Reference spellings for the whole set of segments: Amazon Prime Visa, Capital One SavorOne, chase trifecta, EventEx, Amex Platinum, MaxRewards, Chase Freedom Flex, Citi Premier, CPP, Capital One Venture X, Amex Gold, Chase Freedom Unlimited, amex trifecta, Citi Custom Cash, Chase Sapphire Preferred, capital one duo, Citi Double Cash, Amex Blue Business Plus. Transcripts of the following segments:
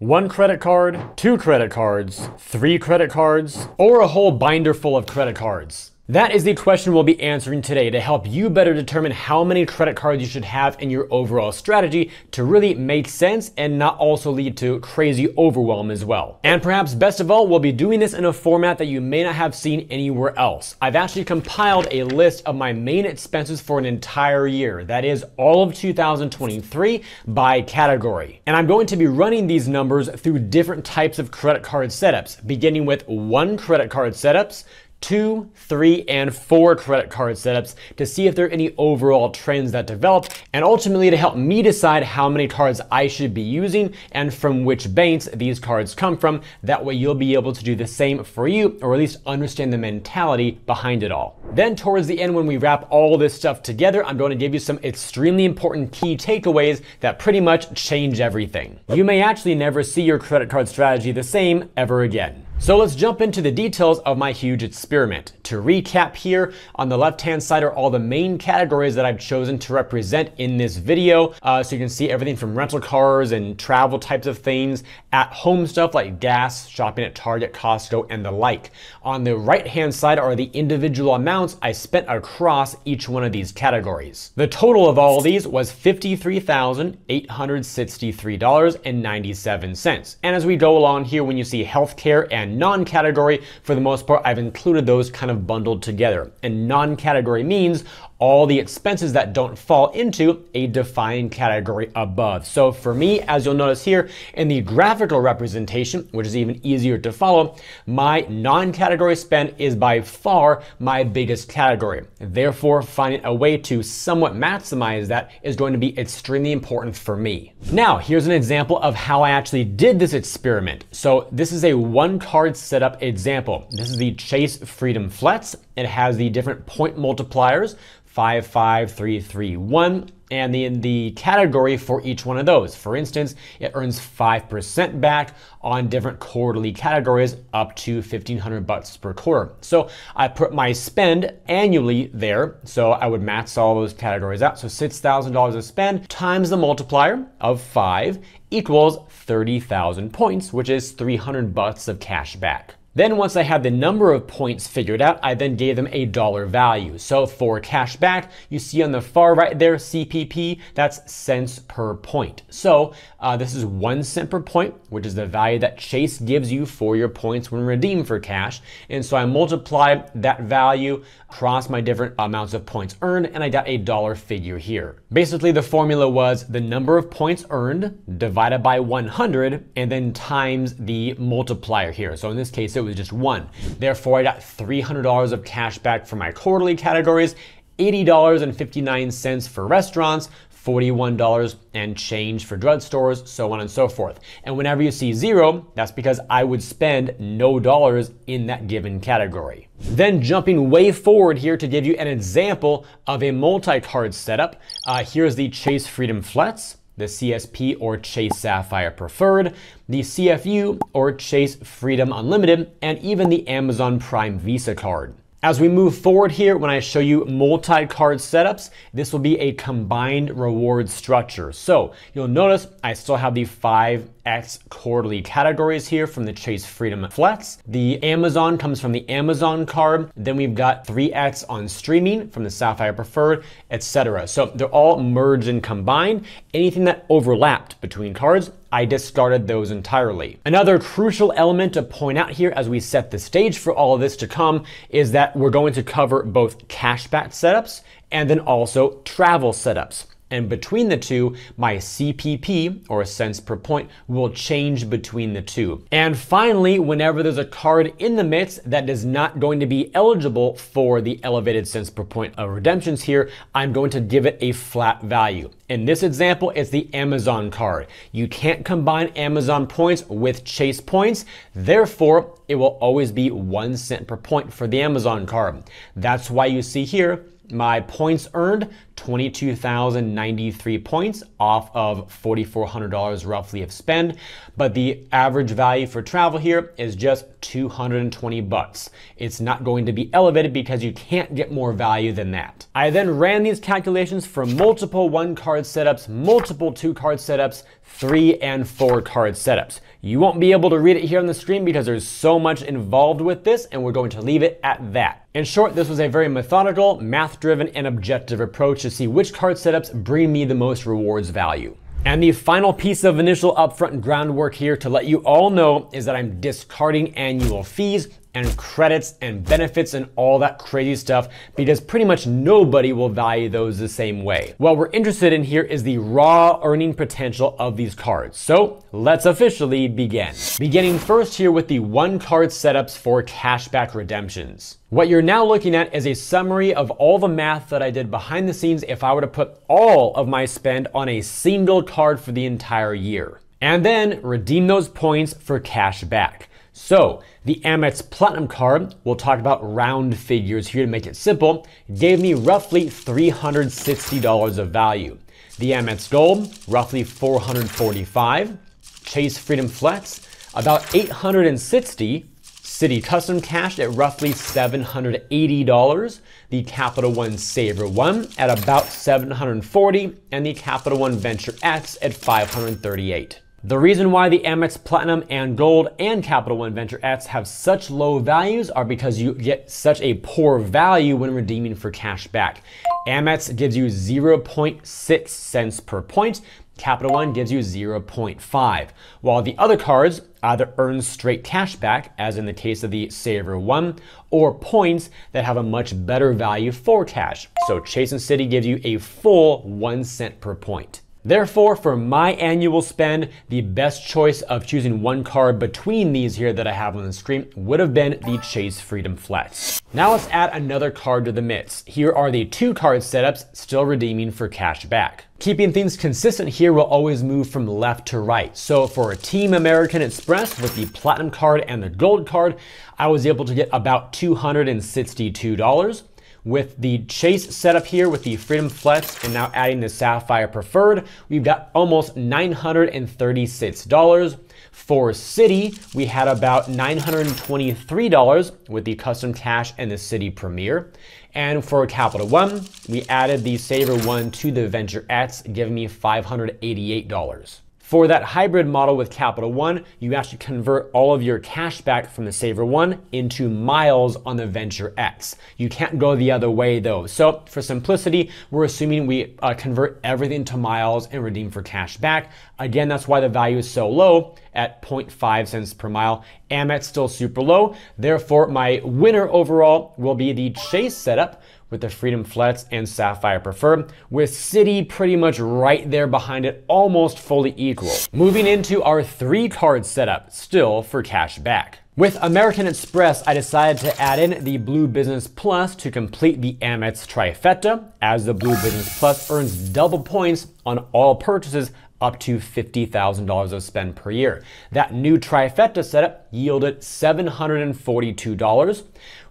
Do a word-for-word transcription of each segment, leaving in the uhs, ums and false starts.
One credit card, two credit cards, three credit cards, or a whole binder full of credit cards? That is the question we'll be answering today to help you better determine how many credit cards you should have in your overall strategy to really make sense and not also lead to crazy overwhelm as well. And perhaps best of all, we'll be doing this in a format that you may not have seen anywhere else. I've actually compiled a list of my main expenses for an entire year, that is all of two thousand twenty-three by category. And I'm going to be running these numbers through different types of credit card setups, beginning with one credit card setups, two, three, and four credit card setups to see if there are any overall trends that develop, and ultimately to help me decide how many cards I should be using and from which banks these cards come from. That way you'll be able to do the same for you, or at least understand the mentality behind it all. Then towards the end, when we wrap all this stuff together, I'm going to give you some extremely important key takeaways that pretty much change everything. You may actually never see your credit card strategy the same ever again. So let's jump into the details of my huge experiment. To recap here, on the left-hand side are all the main categories that I've chosen to represent in this video. Uh, so you can see everything from rental cars and travel types of things, at-home stuff like gas, shopping at Target, Costco, and the like. On the right-hand side are the individual amounts I spent across each one of these categories. The total of all of these was fifty-three thousand eight hundred sixty-three dollars and ninety-seven cents. And as we go along here, when you see healthcare and non-category, for the most part, I've included those kind of bundled together. And non-category means all the expenses that don't fall into a defined category above. So for me, as you'll notice here in the graphical representation, which is even easier to follow, my non-category spend is by far my biggest category. Therefore, finding a way to somewhat maximize that is going to be extremely important for me. Now, here's an example of how I actually did this experiment. So this is a one card setup example. This is the Chase Freedom Flex. It has the different point multipliers, five, five, three, three, one, and then the category for each one of those. For instance, it earns five percent back on different quarterly categories up to fifteen hundred bucks per quarter. So I put my spend annually there. So I would max all those categories out. So six thousand dollars of spend times the multiplier of five equals thirty thousand points, which is three hundred bucks of cash back. Then once I had the number of points figured out, I then gave them a dollar value. So for cash back, you see on the far right there, C P P, that's cents per point. So uh, this is one cent per point, which is the value that Chase gives you for your points when redeemed for cash. And so I multiply that value across my different amounts of points earned, and I got a dollar figure here. Basically, the formula was the number of points earned divided by one hundred, and then times the multiplier here. So in this case, it was just one. Therefore, I got three hundred dollars of cash back for my quarterly categories, eighty dollars and fifty-nine cents for restaurants, forty-one dollars and change for drugstores, so on and so forth. And whenever you see zero, that's because I would spend no dollars in that given category. Then jumping way forward here to give you an example of a multi-card setup. Uh, here's the Chase Freedom Flex, the C S P or Chase Sapphire Preferred, the C F U or Chase Freedom Unlimited, and even the Amazon Prime Visa card. As we move forward here, when I show you multi-card setups, this will be a combined reward structure. So you'll notice I still have the five X quarterly categories here from the Chase Freedom Flex. The Amazon comes from the Amazon card. Then we've got three X on streaming from the Sapphire Preferred, et cetera. So they're all merged and combined. Anything that overlapped between cards, I discarded those entirely. Another crucial element to point out here as we set the stage for all of this to come is that we're going to cover both cashback setups and then also travel setups. And between the two, my C P P, or cents per point, will change between the two. And finally, whenever there's a card in the mix that is not going to be eligible for the elevated cents per point of redemptions here, I'm going to give it a flat value. In this example, it's the Amazon card. You can't combine Amazon points with Chase points. Therefore, it will always be one cent per point for the Amazon card. That's why you see here, my points earned twenty-two thousand ninety-three points off of four thousand four hundred dollars roughly of spend, but the average value for travel here is just two hundred twenty bucks. It's not going to be elevated because you can't get more value than that. I then ran these calculations for multiple one card setups, multiple two card setups, three and four card setups. You won't be able to read it here on the screen because there's so much involved with this, and we're going to leave it at that. In short, this was a very methodical, math-driven, and objective approach to see which card setups bring me the most rewards value. And the final piece of initial upfront groundwork here to let you all know is that I'm discarding annual fees and credits and benefits and all that crazy stuff because pretty much nobody will value those the same way. What we're interested in here is the raw earning potential of these cards. So let's officially begin. Beginning first here with the one card setups for cashback redemptions. What you're now looking at is a summary of all the math that I did behind the scenes if I were to put all of my spend on a single card for the entire year and then redeem those points for cash back. So the Amex Platinum card, we'll talk about round figures here to make it simple, gave me roughly three hundred sixty dollars of value. The Amex Gold, roughly four hundred forty-five dollars. Chase Freedom Flex, about eight hundred sixty dollars. Citi Custom Cash at roughly seven hundred eighty dollars. The Capital One SavorOne at about seven hundred forty dollars. And the Capital One Venture X at five hundred thirty-eight dollars. The reason why the Amex Platinum and Gold and Capital One Venture X have such low values are because you get such a poor value when redeeming for cash back. Amex gives you zero point six cents per point. Capital One gives you zero point five, while the other cards either earn straight cash back, as in the case of the SavorOne, or points that have a much better value for cash. So Chase and Citi give you a full one cent per point. Therefore, for my annual spend, the best choice of choosing one card between these here that I have on the screen would have been the Chase Freedom Flex. Now let's add another card to the mix. Here are the two card setups still redeeming for cash back. Keeping things consistent here will always move from left to right. So for Team American Express with the Platinum card and the Gold card, I was able to get about two hundred sixty-two dollars. With the Chase setup here with the Freedom Flex and now adding the Sapphire Preferred, we've got almost nine hundred thirty-six dollars. For Citi, we had about nine hundred twenty-three dollars with the Custom Cash and the Citi Premier. And for Capital One, we added the SavorOne to the Venture X, giving me five hundred eighty-eight dollars. For that hybrid model with Capital One, you actually convert all of your cash back from the SavorOne into miles on the Venture X. You can't go the other way though. So for simplicity, we're assuming we uh, convert everything to miles and redeem for cash back. Again, that's why the value is so low at zero point five cents per mile. Amex still super low. Therefore, my winner overall will be the Chase setup with the Freedom Flex and Sapphire Preferred, with Citi pretty much right there behind it, almost fully equal. Moving into our three card setup, still for cash back. With American Express, I decided to add in the Blue Business Plus to complete the Amex trifecta, as the Blue Business Plus earns double points on all purchases up to fifty thousand dollars of spend per year. That new trifecta setup yielded seven hundred forty-two dollars.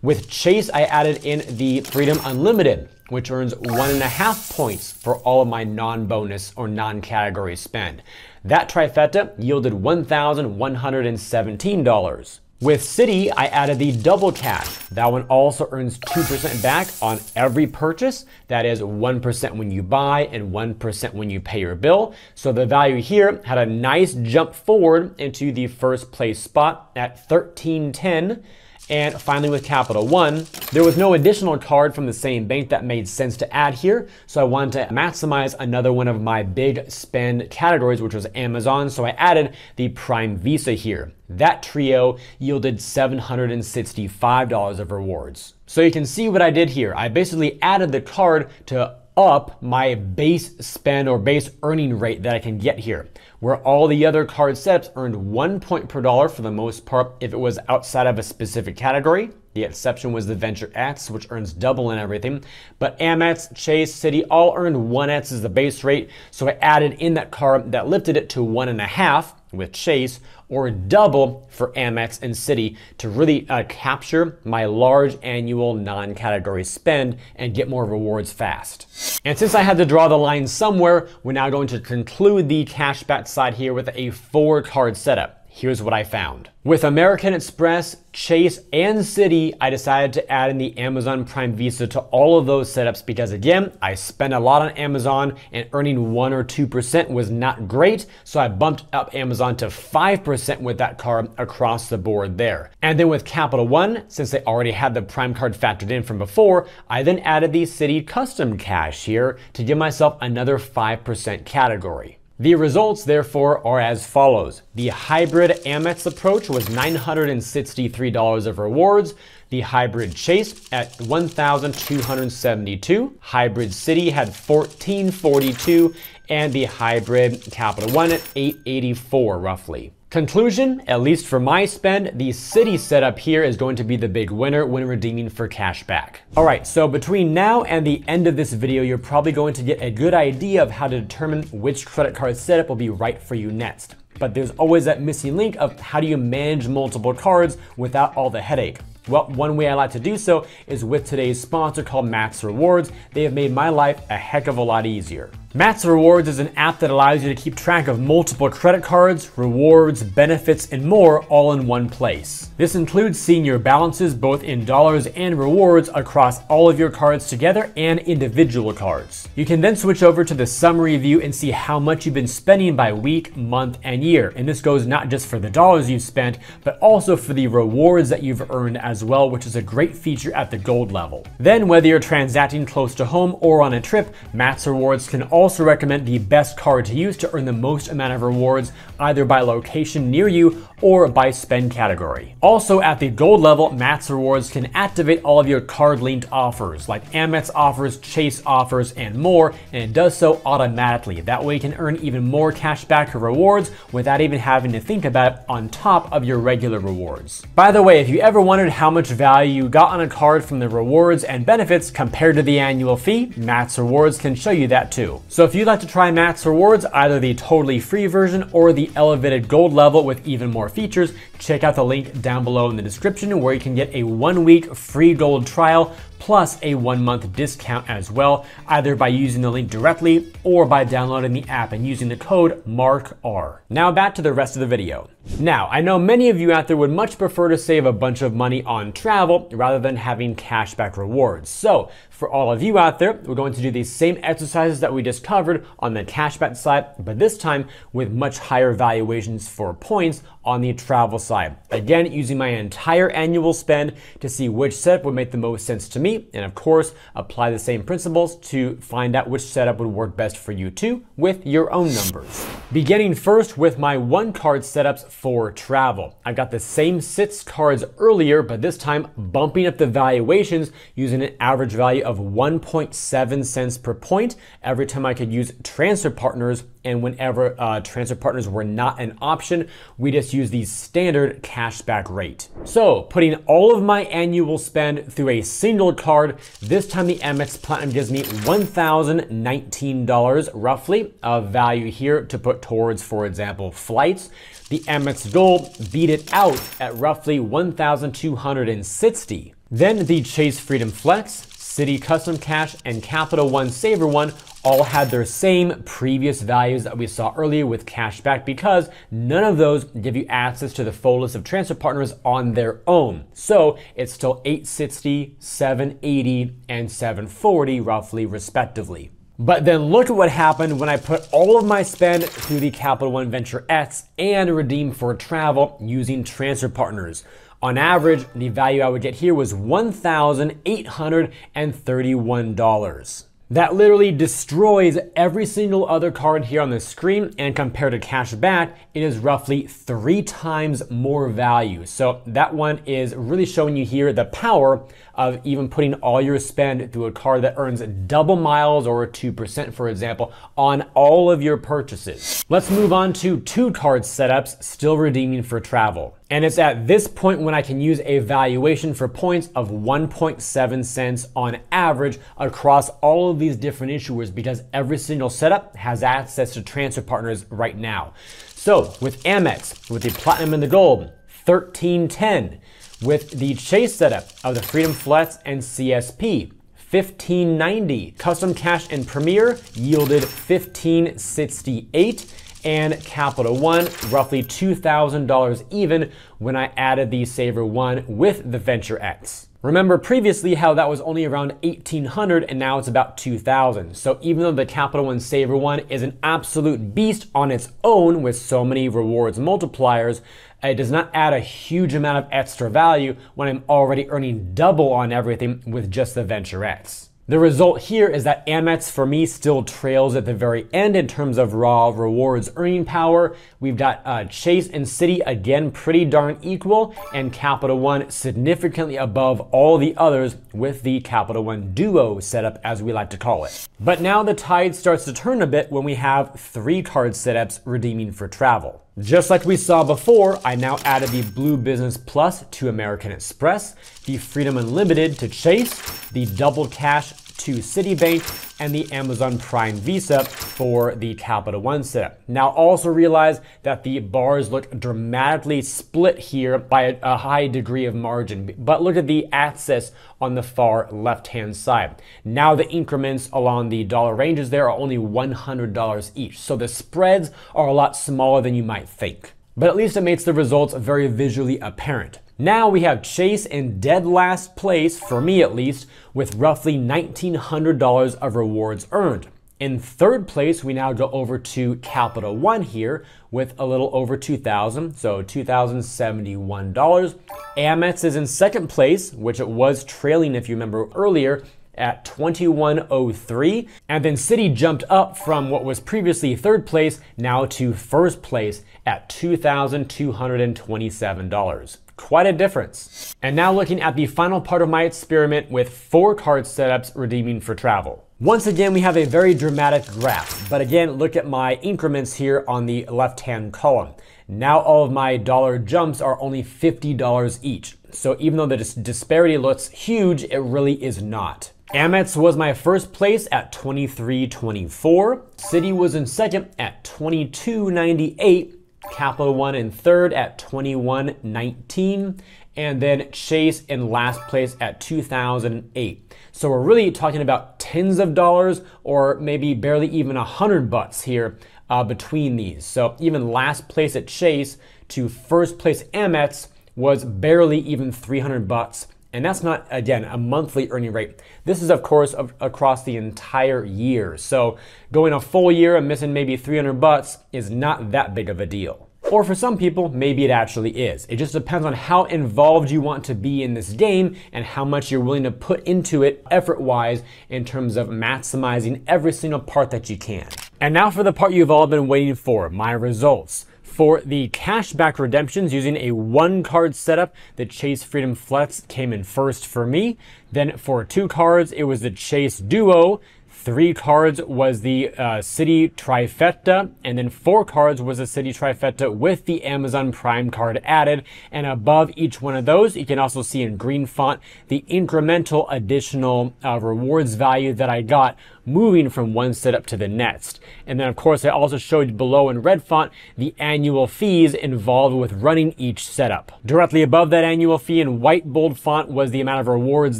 With Chase, I added in the Freedom Unlimited, which earns one and a half points for all of my non-bonus or non-category spend. That trifecta yielded one thousand one hundred seventeen dollars. With Citi, I added the Double Cash. That one also earns two percent back on every purchase. That is one percent when you buy and one percent when you pay your bill. So the value here had a nice jump forward into the first place spot at thirteen ten. And finally with Capital One, there was no additional card from the same bank that made sense to add here. So I wanted to maximize another one of my big spend categories, which was Amazon. So I added the Prime Visa here. That trio yielded seven hundred sixty-five dollars of rewards. So you can see what I did here. I basically added the card to up my base spend or base earning rate that I can get here, where all the other card setups earned one point per dollar for the most part if it was outside of a specific category. The exception was the Venture X, which earns double and everything. But Amex, Chase, Citi all earned one X as the base rate. So I added in that card that lifted it to one and a half. with Chase or double for Amex and Citi to really uh, capture my large annual non-category spend and get more rewards fast. And since I had to draw the line somewhere, we're now going to conclude the cashback side here with a four card setup. Here's what I found. With American Express, Chase, and Citi, I decided to add in the Amazon Prime Visa to all of those setups because, again, I spend a lot on Amazon and earning one or two percent was not great, so I bumped up Amazon to five percent with that card across the board there. And then with Capital One, since they already had the Prime card factored in from before, I then added the Citi Custom Cash here to give myself another five percent category. The results, therefore, are as follows. The hybrid Amex approach was nine hundred sixty-three dollars of rewards. The hybrid Chase at one thousand two hundred seventy-two dollars. Hybrid Citi had one thousand four hundred forty-two dollars. And the hybrid Capital One at eight hundred eighty-four dollars roughly. Conclusion, at least for my spend, the Citi setup here is going to be the big winner when redeeming for cash back. All right, so between now and the end of this video, you're probably going to get a good idea of how to determine which credit card setup will be right for you next. But there's always that missing link of how do you manage multiple cards without all the headache. Well, one way I like to do so is with today's sponsor called MaxRewards. They have made my life a heck of a lot easier. MaxRewards is an app that allows you to keep track of multiple credit cards, rewards, benefits, and more all in one place. This includes seeing your balances both in dollars and rewards across all of your cards together and individual cards. You can then switch over to the summary view and see how much you've been spending by week, month, and year. And this goes not just for the dollars you've spent, but also for the rewards that you've earned as well, which is a great feature at the gold level. Then whether you're transacting close to home or on a trip, MaxRewards can also also recommend the best card to use to earn the most amount of rewards, either by location near you or by spend category. Also at the gold level, MaxRewards can activate all of your card linked offers like Amex offers, Chase offers, and more, and it does so automatically. That way you can earn even more cash back or rewards without even having to think about it on top of your regular rewards. By the way, if you ever wondered how much value you got on a card from the rewards and benefits compared to the annual fee, MaxRewards can show you that too. So if you'd like to try MaxRewards, either the totally free version or the elevated gold level with even more features, check out the link down below in the description where you can get a one-week free gold trial plus a one-month discount as well, either by using the link directly or by downloading the app and using the code MARKR. Now back to the rest of the video. Now, I know many of you out there would much prefer to save a bunch of money on travel rather than having cashback rewards. So for all of you out there, we're going to do these same exercises that we just covered on the cashback side, but this time with much higher valuations for points on the travel side. Again, using my entire annual spend to see which setup would make the most sense to me. And of course, apply the same principles to find out which setup would work best for you too with your own numbers. Beginning first with my one card setups for travel. I've got the same six cards earlier, but this time bumping up the valuations using an average value of one point seven cents per point every time I could use transfer partners. And whenever uh, transfer partners were not an option, we just use the standard cashback rate. So putting all of my annual spend through a single card, this time the Amex Platinum gives me one thousand nineteen dollars roughly of value here to put towards, for example, flights. The Amex Gold beat it out at roughly one thousand two hundred sixty dollars. Then the Chase Freedom Flex, Citi Custom Cash, and Capital One SavorOne all had their same previous values that we saw earlier with cashback because none of those give you access to the full list of transfer partners on their own. So it's still eight hundred sixty dollars, seven hundred eighty dollars, and seven hundred forty dollars roughly respectively. But then look at what happened when I put all of my spend through the Capital One Venture X and redeem for travel using transfer partners. On average, the value I would get here was one thousand eight hundred thirty-one dollars. That literally destroys every single other card here on the screen, and compared to cash back, it is roughly three times more value. So that one is really showing you here the power of even putting all your spend through a card that earns double miles or two percent, for example, on all of your purchases. Let's move on to two card setups, still redeeming for travel. And it's at this point when I can use a valuation for points of one point seven cents on average across all of these different issuers because every single setup has access to transfer partners right now. So with Amex, with the Platinum and the Gold, thirteen ten. With the Chase setup of the Freedom Flex and C S P, fifteen ninety. Custom Cash and Premier yielded fifteen sixty-eight. And Capital One, roughly two thousand dollars even when I added the SavorOne with the Venture X. Remember previously how that was only around eighteen hundred dollars and now it's about two thousand dollars. So even though the Capital One SavorOne is an absolute beast on its own with so many rewards multipliers, it does not add a huge amount of extra value when I'm already earning double on everything with just the Venture X. The result here is that Amex for me still trails at the very end in terms of raw rewards earning power. We've got uh, Chase and Citi again pretty darn equal, and Capital One significantly above all the others with the Capital One Duo setup, as we like to call it. But now the tide starts to turn a bit when we have three card setups redeeming for travel. Just like we saw before, I now added the Blue Business Plus to American Express, the Freedom Unlimited to Chase, the Double Cash to Citibank, and the Amazon Prime Visa for the Capital One setup. Now also realize that the bars look dramatically split here by a, a high degree of margin, but look at the axis on the far left-hand side. Now the increments along the dollar ranges there are only one hundred dollars each, so the spreads are a lot smaller than you might think. But at least it makes the results very visually apparent. Now we have Chase in dead last place, for me at least, with roughly nineteen hundred dollars of rewards earned. In third place, we now go over to Capital One here with a little over two thousand dollars, so two thousand seventy-one dollars. Amex is in second place, which it was trailing if you remember earlier, at twenty-one oh three, and then Citi jumped up from what was previously third place now to first place at two thousand two hundred twenty-seven dollars. Quite a difference. And now looking at the final part of my experiment with four card setups redeeming for travel. Once again, we have a very dramatic graph, but again, look at my increments here on the left-hand column. Now all of my dollar jumps are only fifty dollars each. So even though the dis- disparity looks huge, it really is not. Amex was my first place at twenty-three twenty-four. Citi was in second at twenty-two ninety-eight. Capital One in third at twenty-one nineteen, and then Chase in last place at two thousand eight. So we're really talking about tens of dollars, or maybe barely even a hundred bucks here uh, between these. So even last place at Chase to first place Amex was barely even three hundred bucks. And that's not, again, a monthly earning rate. This is, of course, of, across the entire year. So going a full year and missing maybe three hundred bucks is not that big of a deal. Or for some people, maybe it actually is. It just depends on how involved you want to be in this game and how much you're willing to put into it effort-wise in terms of maximizing every single part that you can. And now for the part you've all been waiting for, my results. For the cashback redemptions using a one card setup, the Chase Freedom Flex came in first for me. Then for two cards, it was the Chase Duo. Three cards was the uh, Citi Trifecta, and then four cards was the Citi Trifecta with the Amazon Prime card added. And above each one of those, you can also see in green font the incremental additional uh, rewards value that I got moving from one setup to the next. And then of course, I also showed below in red font the annual fees involved with running each setup. Directly above that annual fee in white bold font was the amount of rewards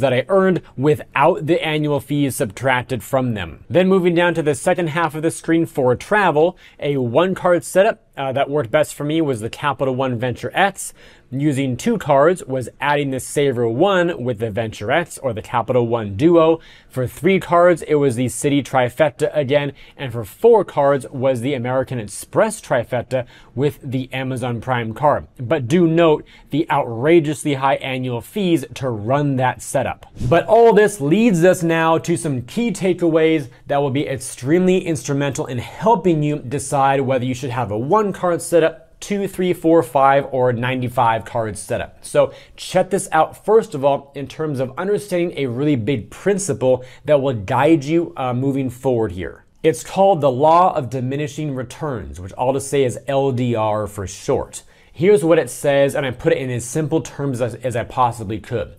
that I earned without the annual fees subtracted from them. Then moving down to the second half of the screen for travel, a one card setup Uh, that worked best for me was the Capital One Venture X. Using two cards was adding the SavorOne with the Venture X, or the Capital One Duo. For three cards, it was the Citi Trifecta again. And for four cards was the American Express Trifecta with the Amazon Prime card. But do note the outrageously high annual fees to run that setup. But all this leads us now to some key takeaways that will be extremely instrumental in helping you decide whether you should have a one card setup, two, three, four, five, or ninety-five card setup. So check this out first of all in terms of understanding a really big principle that will guide you uh, moving forward here. It's called the law of diminishing returns, which all to say is L D R for short. Here's what it says, and I put it in as simple terms as, as I possibly could.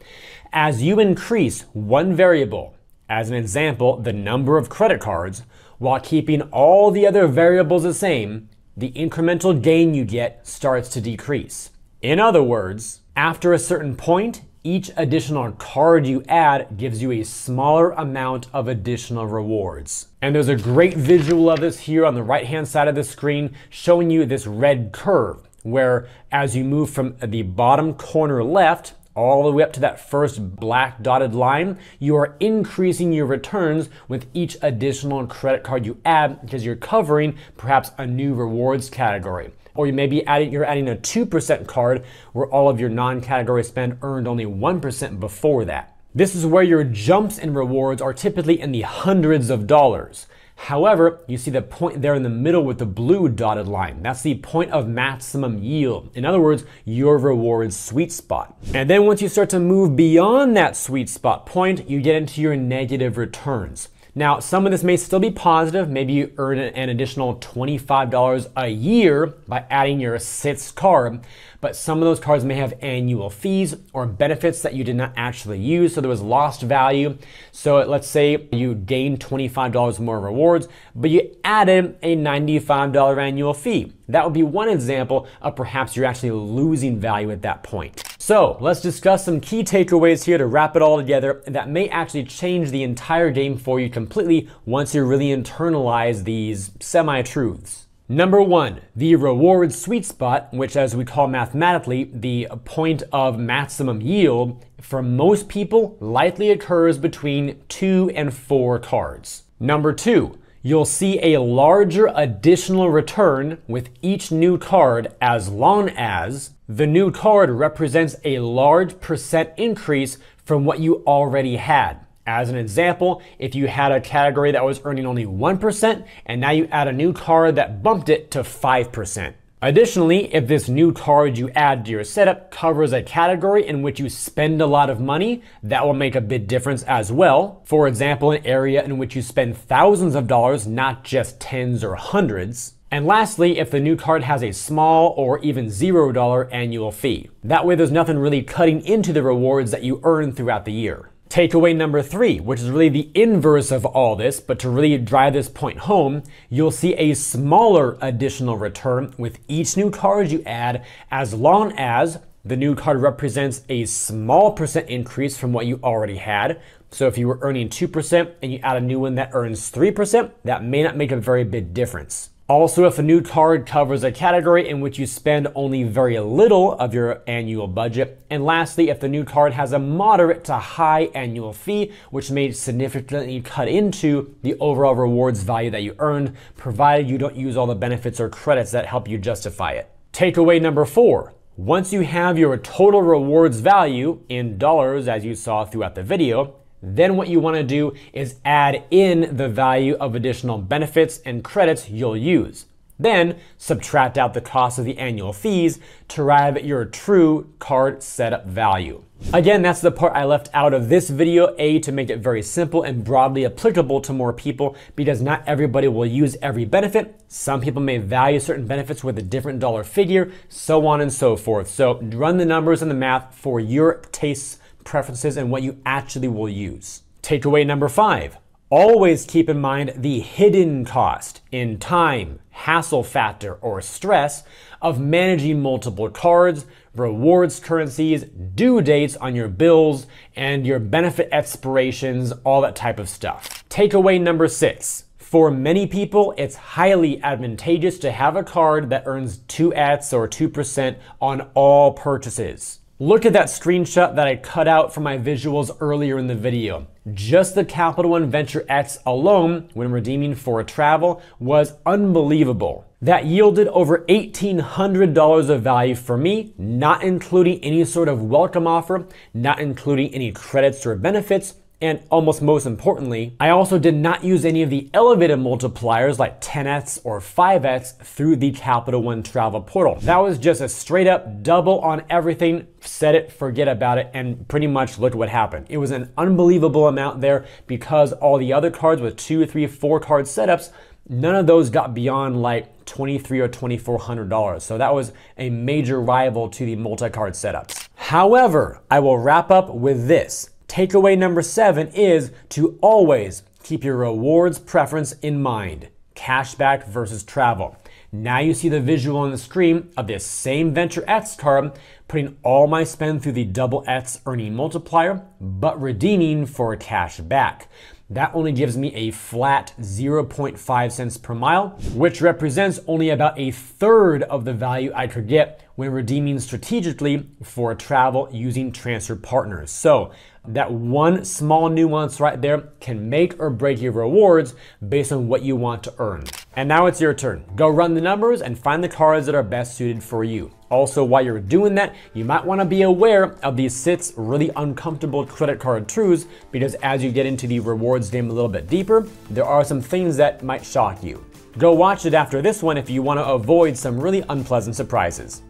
As you increase one variable, as an example, the number of credit cards, while keeping all the other variables the same, the incremental gain you get starts to decrease. In other words, after a certain point, each additional card you add gives you a smaller amount of additional rewards. And there's a great visual of this here on the right-hand side of the screen showing you this red curve, where as you move from the bottom corner left all the way up to that first black dotted line, you are increasing your returns with each additional credit card you add because you're covering perhaps a new rewards category. Or you may be adding, you're adding a two percent card where all of your non-category spend earned only one percent before that. This is where your jumps in rewards are typically in the hundreds of dollars. However, you see the point there in the middle with the blue dotted line. That's the point of maximum yield. In other words, your reward's sweet spot. And then once you start to move beyond that sweet spot point, you get into your negative returns. Now, some of this may still be positive. Maybe you earn an additional twenty-five dollars a year by adding your sixth card, but some of those cards may have annual fees or benefits that you did not actually use, so there was lost value. So let's say you gained twenty-five dollars more rewards, but you added a ninety-five dollars annual fee. That would be one example of perhaps you're actually losing value at that point. So let's discuss some key takeaways here to wrap it all together that may actually change the entire game for you completely once you really internalize these semi-truths. Number one, the reward sweet spot, which as we call mathematically the point of maximum yield, for most people likely occurs between two and four cards. Number two, you'll see a larger additional return with each new card as long as the new card represents a large percent increase from what you already had. As an example, if you had a category that was earning only one percent and now you add a new card that bumped it to five percent. Additionally, if this new card you add to your setup covers a category in which you spend a lot of money, that will make a big difference as well. For example, an area in which you spend thousands of dollars, not just tens or hundreds. And lastly, if the new card has a small or even zero dollar annual fee. That way there's nothing really cutting into the rewards that you earn throughout the year. Takeaway number three, which is really the inverse of all this, but to really drive this point home, you'll see a smaller additional return with each new card you add as long as the new card represents a small percent increase from what you already had. So if you were earning two percent and you add a new one that earns three percent, that may not make a very big difference. Also, if a new card covers a category in which you spend only very little of your annual budget. And lastly, if the new card has a moderate to high annual fee, which may significantly cut into the overall rewards value that you earned, provided you don't use all the benefits or credits that help you justify it. Takeaway number four. Once you have your total rewards value in dollars, as you saw throughout the video, then what you want to do is add in the value of additional benefits and credits you'll use. Then subtract out the cost of the annual fees to arrive at your true card setup value. Again, that's the part I left out of this video, A, to make it very simple and broadly applicable to more people, because not everybody will use every benefit. Some people may value certain benefits with a different dollar figure, so on and so forth. So run the numbers and the math for your tastes, preferences, and what you actually will use. Takeaway number five, always keep in mind the hidden cost in time, hassle factor, or stress of managing multiple cards, rewards currencies, due dates on your bills, and your benefit expirations, all that type of stuff. Takeaway number six, for many people, it's highly advantageous to have a card that earns two X or two percent on all purchases. Look at that screenshot that I cut out from my visuals earlier in the video. Just the Capital One Venture X alone, when redeeming for a travel, was unbelievable. That yielded over eighteen hundred dollars of value for me, not including any sort of welcome offer, not including any credits or benefits, and almost most importantly, I also did not use any of the elevated multipliers like ten X or five X through the Capital One Travel Portal. That was just a straight up double on everything, set it, forget about it, and pretty much look what happened. It was an unbelievable amount there because all the other cards with two, three, four card setups, none of those got beyond like twenty-three hundred dollars or twenty-four hundred dollars. So that was a major rival to the multi-card setups. However, I will wrap up with this. Takeaway number seven is to always keep your rewards preference in mind, cashback versus travel. Now you see the visual on the screen of this same Venture X card, putting all my spend through the double X earning multiplier, but redeeming for cash back. That only gives me a flat zero point five cents per mile, which represents only about a third of the value I could get when redeeming strategically for travel using transfer partners. So that one small nuance right there can make or break your rewards based on what you want to earn. And now it's your turn. Go run the numbers and find the cards that are best suited for you. Also, while you're doing that, you might want to be aware of these six really uncomfortable credit card truths, because as you get into the rewards game a little bit deeper, there are some things that might shock you. Go watch it after this one if you want to avoid some really unpleasant surprises.